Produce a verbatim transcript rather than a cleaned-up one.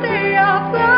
worthy of the